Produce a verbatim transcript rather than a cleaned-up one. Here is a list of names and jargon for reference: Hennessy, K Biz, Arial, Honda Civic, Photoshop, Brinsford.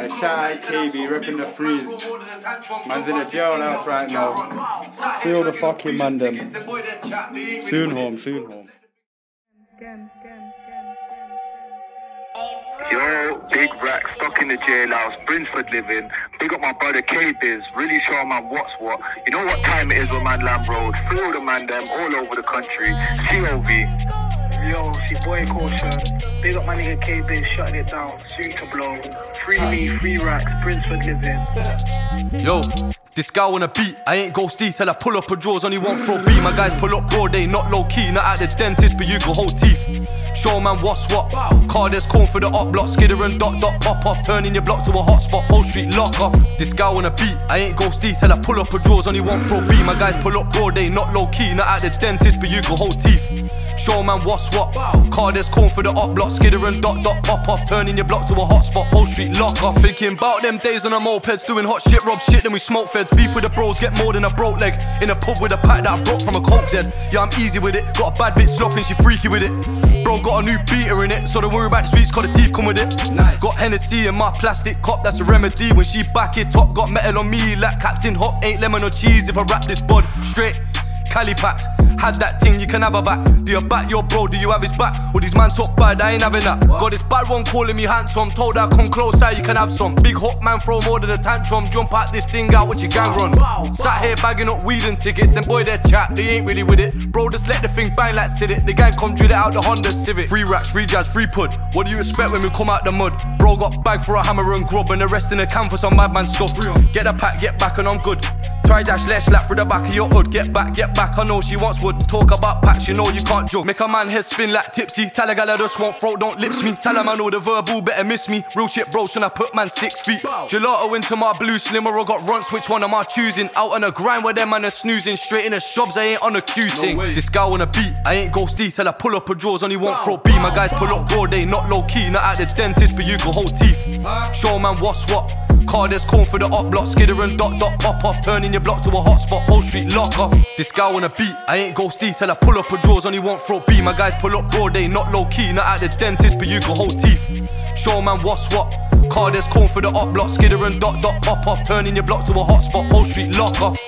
A shy K B ripping the freeze. Man's in a jailhouse right now. Feel the fucking man them. Soon home, soon home. Yo, big rack, stuck in the jailhouse, Brinsford living. Big up my brother K Biz, really show man what's what. You know what time it is with man Lamb Road. Feel the man them all over the country. C O V. Yo, see boy caution. Big up my nigga K Biz, shutting it down, soon to blow. Free me, free racks, Brinsford living. Yo, this guy wanna beat, I ain't ghosty till I pull up a draws, only one throw B. My guys pull up broad, they not low key, not at the dentist, but you go hold teeth. Show man what's what. Car there's corn for the up block, skidder and dot dot pop off, turning your block to a hot spot, whole street lock off. This guy wanna beat, I ain't ghosty till I pull up a draws, only one throw B. My guys pull up broad, they not low key, not at the dentist, but you go hold teeth. Show man what's what. Car there's corn for the up block, skidder and dot dot pop off, turning your block to a hot spot, whole street lock off. Thinking about them days on the mopeds, doing hot shit, rob shit, then we smoke feds. Beef with the bros, get more than a broke leg. In a pub with a pack that I broke from a coke zed. Yeah, I'm easy with it, got a bad bitch slopping, she freaky with it. Bro got a new beater in it, so don't worry about the sweets, cause the teeth come with it. Nice. Got Hennessy in my plastic cup, that's a remedy. When she back it top, got metal on me like Captain Hot. Ain't lemon or cheese if I wrap this bud straight. Cali packs, had that thing, you can have a back. Do you back your bro, do you have his back? Well, these man talk bad, I ain't having that. What? Got this bad one calling me handsome, told her come closer, you can have some. Big hook man throw more than a tantrum, jump out this thing out with your gang run. Wow, wow, wow. Sat here bagging up weed and tickets, them boy they're chat, they ain't really with it. Bro just let the thing bang like Siddick, the gang come drill it out the Honda Civic. Free racks, free jazz, free pud, what do you expect when we come out the mud? Bro got bag for a hammer and grub and the rest in the can for some madman stuff. Get the pack, get back and I'm good. Try dash, let's slap through the back of your hood. Get back, get back, I know she wants wood. Talk about packs, you know you can't joke. Make a man head spin like tipsy. Tell a gal I just want throat, don't lips me. Tell him I know the verbal, better miss me. Real shit bro, and I put man six feet. Gelato into my blue slimmer, I got runts, which one am I choosing? Out on a grind where them man are snoozing. Straight in the shrubs, I ain't on a Q thing. No, this guy on a beat, I ain't ghosty till I pull up a draws, only one throat B. My guys pull up broad, they not low key. Not at the dentist, but you go hold teeth. Show man what's what. Car there's corn for the up block, skidder and dot dot pop off, turning your block to a hot spot, whole street lock off. This guy wanna beat, I ain't ghosty till I pull up a draws, only one throat B. My guys pull up broad, they not low key, not at the dentist, but you go hold teeth. Show man what's what. Car there's corn for the up block, skidder and dot dot pop off, turning your block to a hot spot, whole street lock off.